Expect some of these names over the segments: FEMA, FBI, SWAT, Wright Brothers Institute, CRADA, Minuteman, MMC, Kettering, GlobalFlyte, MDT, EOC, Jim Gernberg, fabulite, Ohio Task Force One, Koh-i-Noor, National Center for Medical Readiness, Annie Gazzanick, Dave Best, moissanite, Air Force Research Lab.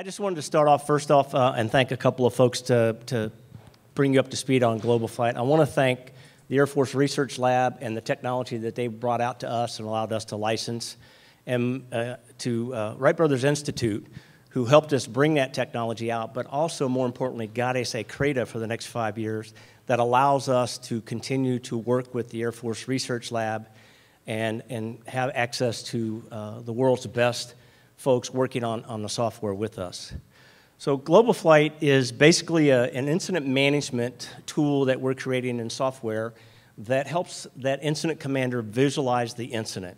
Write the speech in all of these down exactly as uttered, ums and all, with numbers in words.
I just wanted to start off, first off, uh, and thank a couple of folks to, to bring you up to speed on GlobalFlyte. I want to thank the Air Force Research Lab and the technology that they brought out to us and allowed us to license, and uh, to uh, Wright Brothers Institute, who helped us bring that technology out, but also, more importantly, got us a CRADA for the next five years that allows us to continue to work with the Air Force Research Lab and, and have access to uh, the world's best folks working on, on the software with us. So GlobalFlyte is basically a, an incident management tool that we're creating in software that helps that incident commander visualize the incident.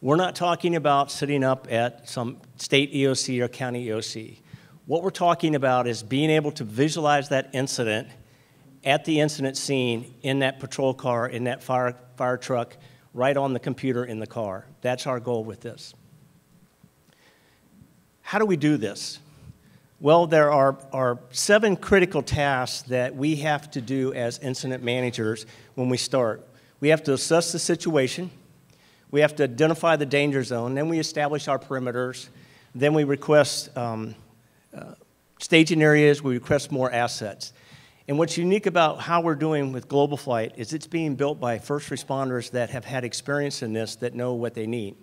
We're not talking about sitting up at some state E O C or county E O C. What we're talking about is being able to visualize that incident at the incident scene, in that patrol car, in that fire, fire truck, right on the computer in the car. That's our goal with this. How do we do this? Well, there are, are seven critical tasks that we have to do as incident managers when we start. We have to assess the situation. We have to identify the danger zone. Then we establish our perimeters. Then we request um, uh, staging areas. We request more assets. And what's unique about how we're doing with GlobalFlyte is it's being built by first responders that have had experience in this, that know what they need.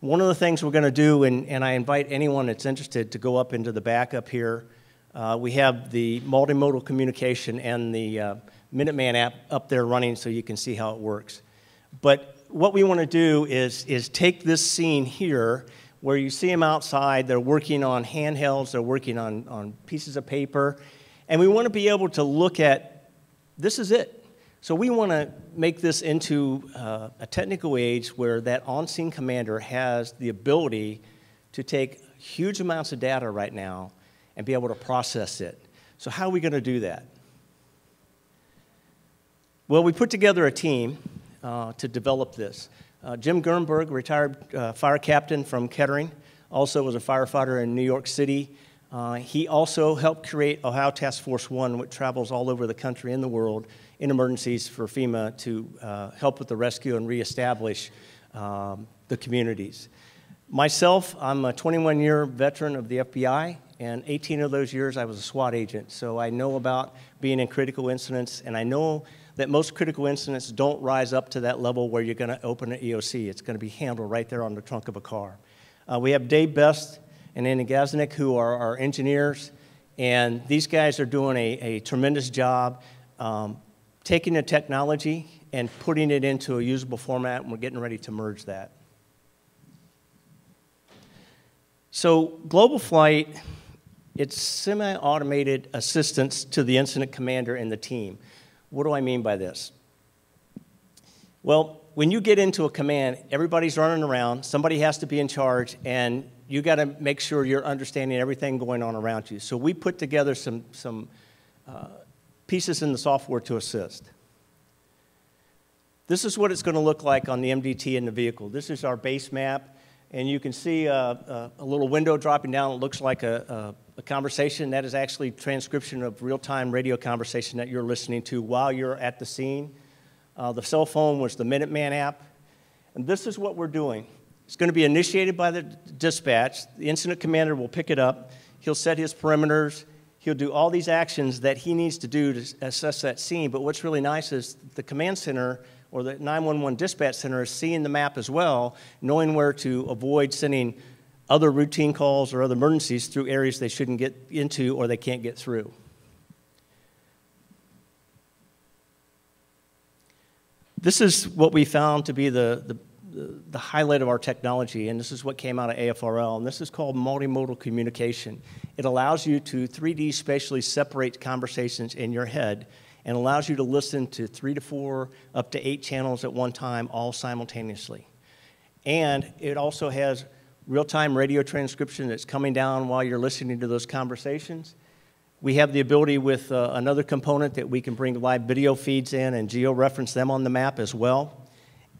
One of the things we're going to do, and, and I invite anyone that's interested to go up into the back up here, uh, we have the multimodal communication and the uh, Minuteman app up there running so you can see how it works. But what we want to do is, is take this scene here where you see them outside, they're working on handhelds, they're working on, on pieces of paper, and we want to be able to look at, this is it. So we want to make this into uh, a technical age where that on-scene commander has the ability to take huge amounts of data right now and be able to process it. So how are we going to do that? Well, we put together a team uh, to develop this. Uh, Jim Gernberg, retired uh, fire captain from Kettering, also was a firefighter in New York City. Uh, he also helped create Ohio Task Force One, which travels all over the country and the world in emergencies for FEMA to uh, help with the rescue and reestablish um, the communities. Myself, I'm a twenty-one year veteran of the F B I, and eighteen of those years I was a SWAT agent, so I know about being in critical incidents, and I know that most critical incidents don't rise up to that level where you're going to open an E O C. It's going to be handled right there on the trunk of a car. Uh, we have Dave Best and Annie Gazzanick, who are our engineers, and these guys are doing a, a tremendous job um, taking the technology and putting it into a usable format, and we're getting ready to merge that. So GlobalFlyte, it's semi-automated assistance to the incident commander and the team. What do I mean by this? Well, when you get into a command, everybody's running around, somebody has to be in charge, and you got to make sure you're understanding everything going on around you. So we put together some, some uh, pieces in the software to assist. This is what it's going to look like on the M D T in the vehicle. This is our base map, and you can see a, a, a little window dropping down. It looks like a, a, a conversation. That is actually transcription of real-time radio conversation that you're listening to while you're at the scene. Uh, the cell phone was the Minuteman app. And this is what we're doing. It's going to be initiated by the dispatch. The incident commander will pick it up. He'll set his perimeters. He'll do all these actions that he needs to do to assess that scene. But what's really nice is the command center or the nine one one dispatch center is seeing the map as well, knowing where to avoid sending other routine calls or other emergencies through areas they shouldn't get into or they can't get through. This is what we found to be the, the the highlight of our technology, and this is what came out of A F R L, and this is called multimodal communication. It allows you to three D spatially separate conversations in your head and allows you to listen to three to four, up to eight channels at one time, all simultaneously. And it also has real-time radio transcription that's coming down while you're listening to those conversations. We have the ability with uh, another component that we can bring live video feeds in and geo-reference them on the map as well.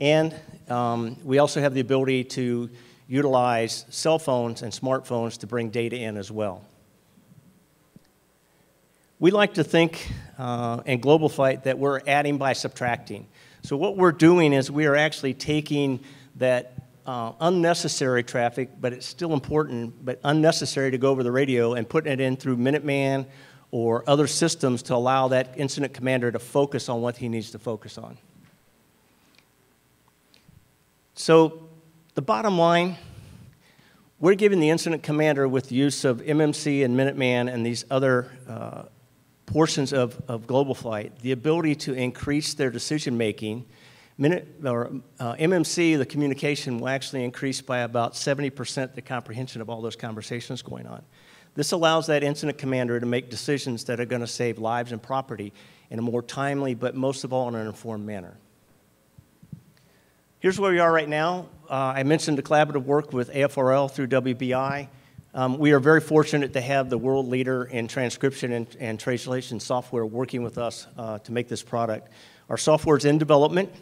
And um, we also have the ability to utilize cell phones and smartphones to bring data in as well. We like to think uh, in GlobalFlyte that we're adding by subtracting. So what we're doing is we are actually taking that uh, unnecessary traffic, but it's still important, but unnecessary to go over the radio, and putting it in through Minuteman or other systems to allow that incident commander to focus on what he needs to focus on. So the bottom line, we're giving the incident commander, with the use of M M C and Minuteman and these other uh, portions of, of GlobalFlyte, the ability to increase their decision-making. Minute, or, uh, M M C, the communication, will actually increase by about seventy percent the comprehension of all those conversations going on. This allows that incident commander to make decisions that are going to save lives and property in a more timely, but most of all in an informed manner. Here's where we are right now. Uh, I mentioned the collaborative work with A F R L through W B I. Um, we are very fortunate to have the world leader in transcription and, and translation software working with us uh, to make this product. Our software is in development.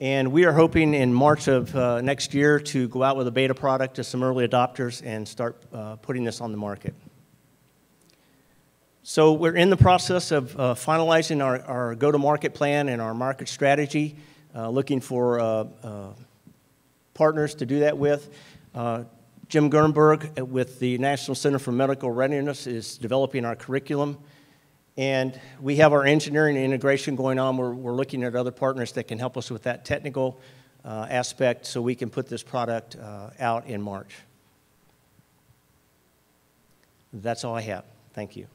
And we are hoping in March of uh, next year to go out with a beta product to some early adopters and start uh, putting this on the market. So we're in the process of uh, finalizing our, our go-to-market plan and our market strategy, uh, looking for uh, uh, partners to do that with. Uh, Jim Gernberg with the National Center for Medical Readiness is developing our curriculum. And we have our engineering and integration going on. We're, we're looking at other partners that can help us with that technical uh, aspect so we can put this product uh, out in March. That's all I have. Thank you.